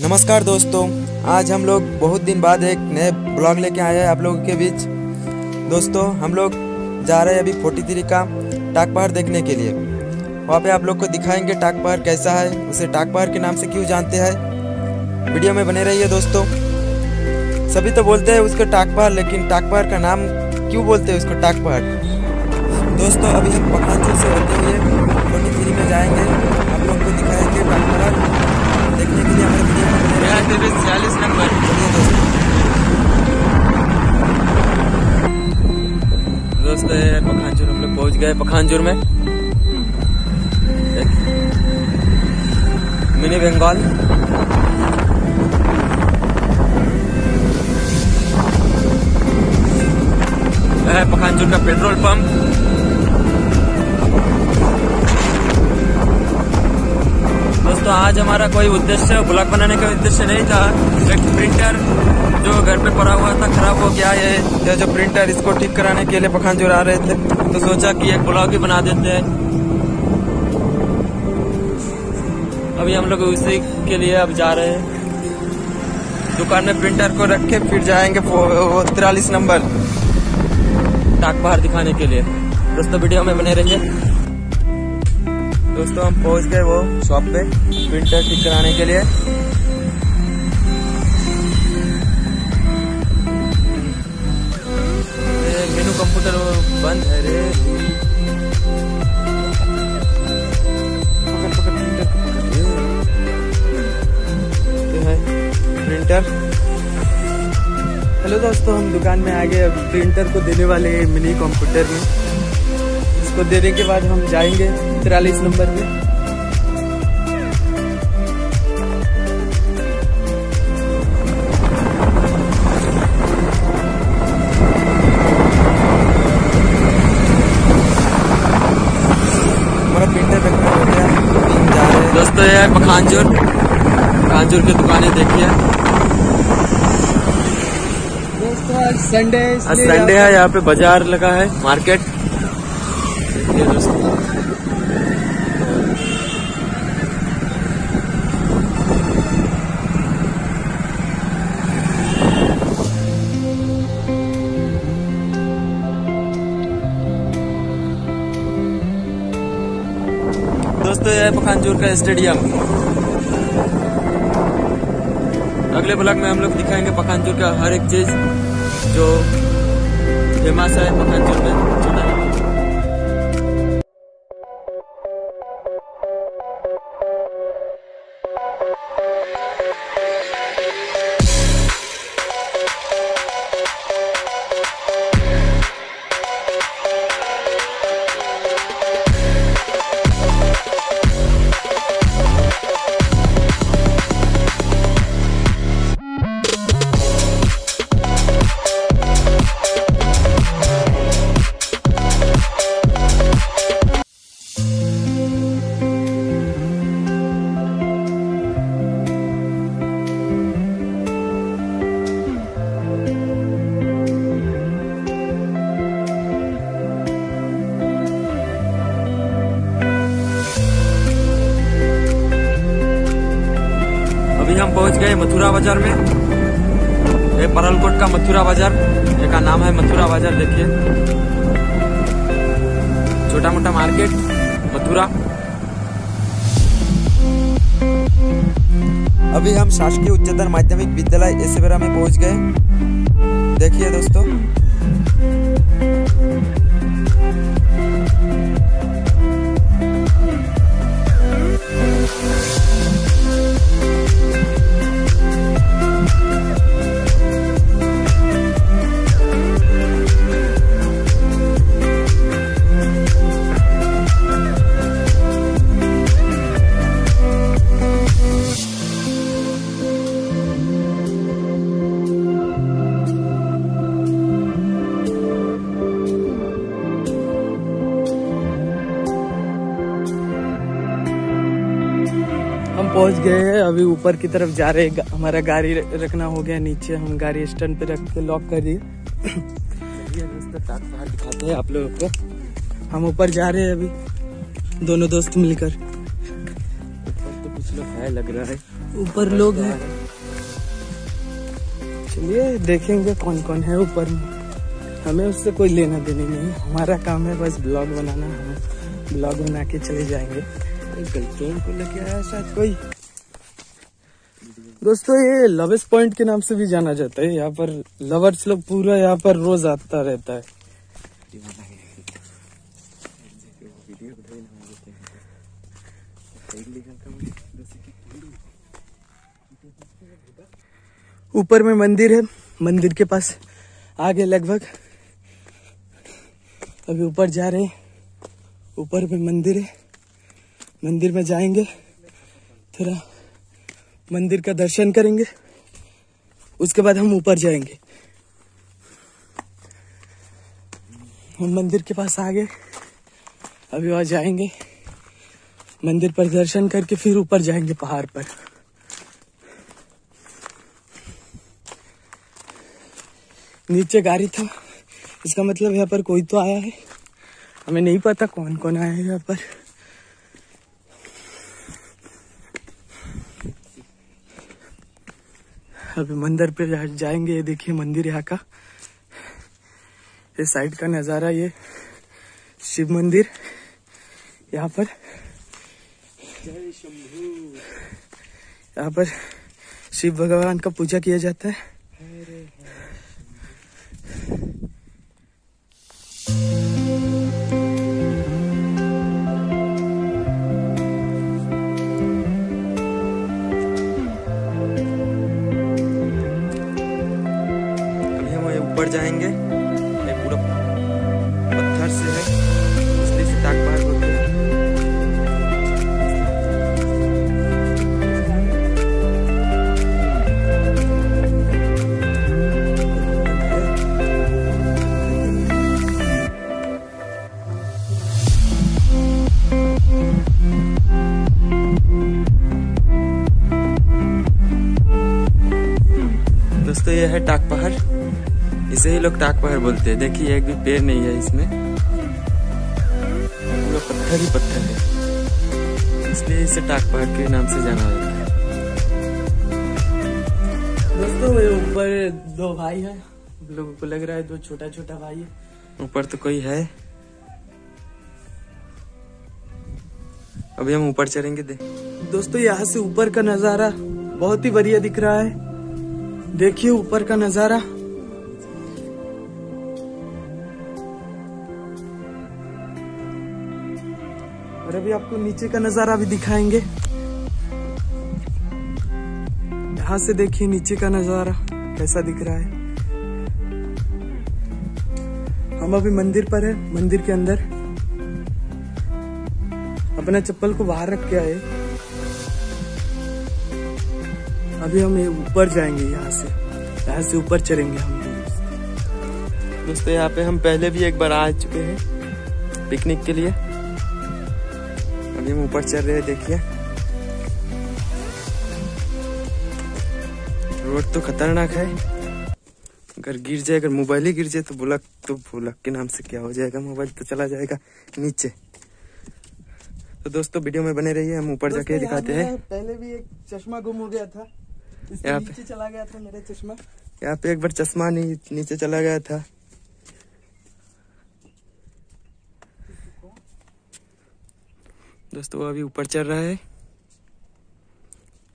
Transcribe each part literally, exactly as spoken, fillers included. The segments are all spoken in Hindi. नमस्कार दोस्तों, आज हम लोग बहुत दिन बाद एक नए ब्लॉग लेके आए हैं आप लोगों के बीच। दोस्तों हम लोग जा रहे हैं अभी फोर्टी थ्री का टाक पहाड़ देखने के लिए। वहाँ पे आप लोग को दिखाएंगे टाक पहाड़ कैसा है, उसे टाक पहाड़ के नाम से क्यों जानते हैं। वीडियो में बने रहिए दोस्तों। सभी तो बोलते हैं उसको टाक पहाड़, लेकिन टाक पहाड़ का नाम क्यों बोलते हैं उसको टाक पहाड़। दोस्तों अभी हम पखांजूर से होते हुए फोर्टी थ्री में जाएँगे, आप लोग को दिखाएँगे टाक पहाड़ देखने के लिए। हमारे चालीस नंबर दोस्तों दोस्तों पखांजूर हम लोग पहुंच गए। पखांजूर में मिनी बंगाल है, पखांजूर का पेट्रोल पंप। तो आज हमारा कोई उद्देश्य ब्लॉग बनाने का उद्देश्य नहीं था। एक प्रिंटर जो घर पे पड़ा हुआ था खराब हो गया है, या जो प्रिंटर इसको ठीक कराने के लिए पखांजूर आ रहे थे, तो सोचा कि एक ब्लॉग ही बना देते हैं। अभी हम लोग उसी के लिए अब जा रहे हैं। दुकान में प्रिंटर को रख के फिर जाएंगे तिरालीस नंबर टाक पहाड़ दिखाने के लिए। दोस्तों वीडियो में बने रहिए। दोस्तों हम पहुंच गए वो शॉप पे प्रिंटर ठीक कराने के लिए। मेनू कंप्यूटर बंद है रे। पकड़ पकड़ प्रिंटर पकड़ है प्रिंटर। हेलो दोस्तों, हम दुकान में आ गए। प्रिंटर को देने वाले मिनी कंप्यूटर में तो देने के बाद हम जाएंगे तिरालीस नंबर में। हमारा प्रिंटर देखना हो गया, जा रहे हैं। दोस्तों ये पखांजूर पखांजूर की दुकानें देखिए। दोस्तों आज संडे आज संडे है, यहाँ पे बाजार लगा है, मार्केट। दोस्तों यह है पखांजूर का स्टेडियम। अगले ब्लॉग में हम लोग दिखाएंगे पखांजूर का हर एक चीज जो फेमस है पखांजूर में। हम पहुंच गए मथुरा बाजार में। ये परलकोट का मथुरा बाजार, इसका नाम है मथुरा बाजार। देखिए छोटा मोटा मार्केट मथुरा। अभी हम शासकीय उच्चतर माध्यमिक विद्यालय एसेवेरा में पहुंच गए। देखिए दोस्तों पहुंच गए हैं। अभी ऊपर की तरफ जा रहे हैं। हमारा गाड़ी रखना हो गया नीचे, हम गाड़ी स्टैंड पे रख के लॉक कर दिए। टाक पहाड़ दिखाते हैं आप लोगों को। हम ऊपर जा रहे हैं अभी दोनों दोस्त मिलकर। ऊपर तो कुछ लोग है लग रहा है। ऊपर लोग हैं। चलिए देखेंगे कौन कौन है ऊपर में, हमें उससे कोई लेना देना नहीं, हमारा काम है बस ब्लॉग बनाना, हम ब्लॉग बना के चले जाएंगे। गलतियों को लेके आया शायद कोई। दोस्तों ये लवर्स पॉइंट के नाम से भी जाना जाता है, यहाँ पर लवर्स लोग पूरा यहाँ पर रोज आता रहता है। ऊपर में मंदिर है, मंदिर के पास आगे लगभग अभी ऊपर जा रहे हैं। ऊपर में मंदिर है, मंदिर में जाएंगे, थोड़ा मंदिर का दर्शन करेंगे, उसके बाद हम ऊपर जाएंगे। हम मंदिर के पास आ गए, अभी और जाएंगे, मंदिर पर दर्शन करके फिर ऊपर जाएंगे पहाड़ पर। नीचे गाड़ी था, इसका मतलब यहाँ पर कोई तो आया है, हमें नहीं पता कौन कौन आया है यहाँ पर। अभी मंदिर पे जाएंगे। ये देखिए मंदिर यहाँ का, इस साइड का नजारा, ये शिव मंदिर यहाँ पर, यहाँ पर शिव भगवान का पूजा किया जाता है। ऊपर जाएंगे, ये पूरा पत्थर से है, इसलिए इसे ताक पहाड़ बोलते हैं। दोस्तों ये है ताक पहाड़, इसे ही लोग टाक पहाड़ बोलते हैं। देखिए एक भी पेड़ नहीं है इसमें, पूरा पत्थर ही पत्थर है, इसलिए इसे टाक पहाड़ के नाम से जाना जाता है। दोस्तों मेरे ऊपर दो भाई हैं, लोगों को लग रहा है दो छोटा छोटा भाई है। ऊपर तो कोई है, अभी हम ऊपर चढ़ेंगे। दे दोस्तों यहाँ से ऊपर का नजारा बहुत ही बढ़िया दिख रहा है, देखिए ऊपर का नजारा। और अभी आपको नीचे का नजारा भी दिखाएंगे, यहाँ से देखिए नीचे का नजारा कैसा दिख रहा है। हम अभी मंदिर पर है, मंदिर के अंदर अपना चप्पल को बाहर रख के आए। अभी हम ऊपर जाएंगे, यहाँ से यहाँ से ऊपर चलेंगे हम। दोस्तों यहाँ पे हम पहले भी एक बार आ चुके हैं पिकनिक के लिए। अभी हम ऊपर चल रहे हैं, देखिए रोड तो खतरनाक है, अगर गिर जाए, अगर मोबाइल ही गिर जाए तो बुलक तो बुलक के नाम से क्या हो जाएगा, मोबाइल तो चला जाएगा नीचे। तो दोस्तों वीडियो में बने रहिए, हम ऊपर जाके दिखाते हैं। पहले भी एक चश्मा गुम हो गया था, यहाँ पे चला गया था मेरा चश्मा, यहाँ पे एक बार चश्मा नीचे चला गया था। दोस्तों अभी ऊपर चढ़ रहा है,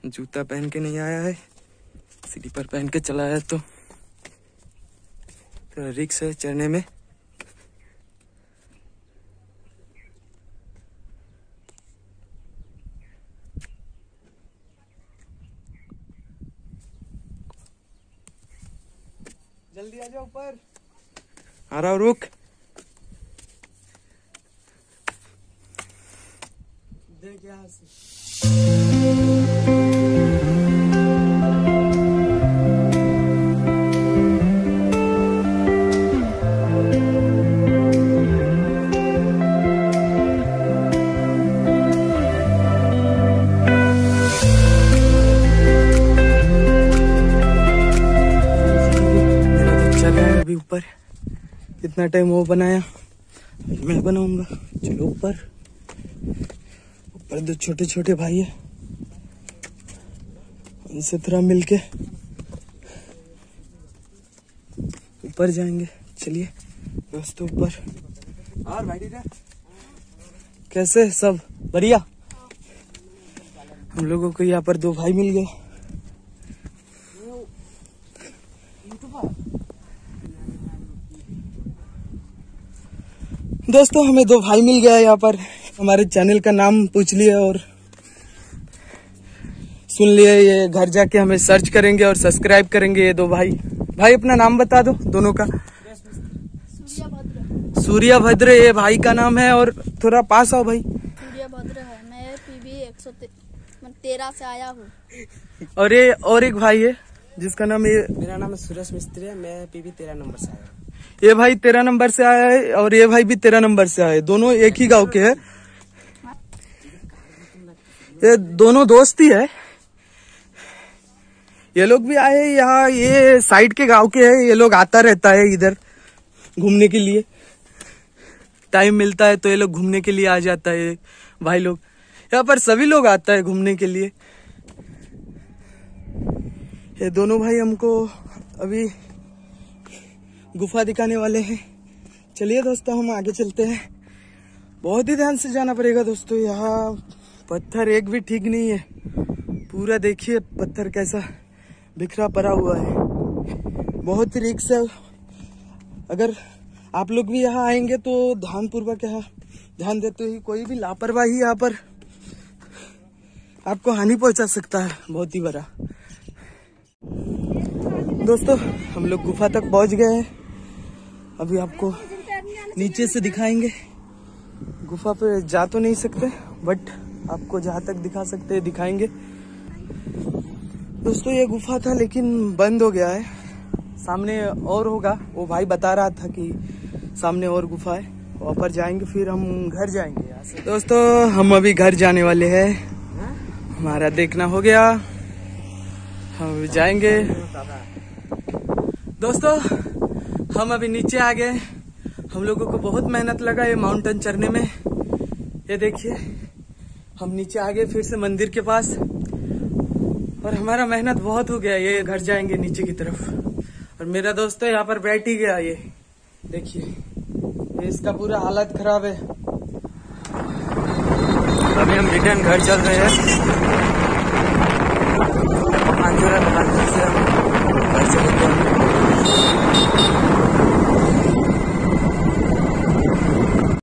जूता पहन के नहीं आया है, स्लीपर पहन के चला है तो, तो रिक्स है चढ़ने में। जल्दी आ जाओ ऊपर। आ रहा हूँ, रुक। देख यहाँ से अभी ऊपर कितना टाइम वो बनाया, मैं बनाऊंगा। चलो ऊपर, ऊपर दो छोटे छोटे भाई है, इनसे थोड़ा मिलके ऊपर जाएंगे। चलिए दोस्तों ऊपर। और भाई कैसे सब बढ़िया? हम लोगों को यहाँ पर दो भाई मिल गए। दोस्तों हमें दो भाई मिल गया यहाँ पर, हमारे चैनल का नाम पूछ लिया और सुन लिए। ये घर जाके हमें सर्च करेंगे और सब्सक्राइब करेंगे। ये दो भाई भाई अपना नाम बता दो दोनों का। सूर्याभद्र ये भाई का नाम है। और थोड़ा पास आओ भाई। सूर्याभद्र है, मैं पीबी एक सौ तेरह से आया हूँ। और ये और एक भाई है जिसका नाम, ये मेरा नाम है सूरज मिस्त्री है, मैं पीबी तेरह नंबर से आया। ये भाई तेरह नंबर से आया है और ये भाई भी तेरह नंबर से आया है। दोनों एक ही गांव के हैं। ये दोनों दोस्त ही है। ये लोग भी आए यहाँ, ये साइड के गांव के हैं। ये लोग आता रहता है इधर घूमने के लिए, टाइम मिलता है तो ये लोग घूमने के लिए आ जाता है। भाई लोग यहाँ पर सभी लोग आता है घूमने के लिए। ये दोनों भाई हमको अभी गुफा दिखाने वाले हैं। चलिए दोस्तों हम आगे चलते हैं। बहुत ही ध्यान से जाना पड़ेगा दोस्तों, यहाँ पत्थर एक भी ठीक नहीं है। पूरा देखिए पत्थर कैसा बिखरा पड़ा हुआ है। बहुत ही रिस्क है। अगर आप लोग भी यहाँ आएंगे तो ध्यानपूर्वक यहाँ ध्यान देते हुए, कोई भी लापरवाही यहाँ पर आपको हानि पहुंचा सकता है, बहुत ही बड़ा। दोस्तों हम लोग गुफा तक पहुंच गए हैं। अभी आपको नीचे से दिखाएंगे। गुफा पे जा तो नहीं सकते बट आपको जहाँ तक दिखा सकते हैं दिखाएंगे। दोस्तों ये गुफा था लेकिन बंद हो गया है। सामने और होगा, वो भाई बता रहा था कि सामने और गुफा है, वहाँ पर जाएंगे फिर हम घर जाएंगे यहाँ से। दोस्तों हम अभी घर जाने वाले हैं। हमारा देखना हो गया, हम अभी जाएंगे। दोस्तों हम अभी नीचे आ गए। हम लोगों को बहुत मेहनत लगा ये माउंटेन चढ़ने में। ये देखिए हम नीचे आ गए फिर से मंदिर के पास, और हमारा मेहनत बहुत हो गया। ये घर जाएंगे नीचे की तरफ। और मेरा दोस्त है यहाँ पर बैठ ही गया। ये देखिए इसका पूरा हालत खराब है। अभी हम रिटर्न घर चल रहे हैं।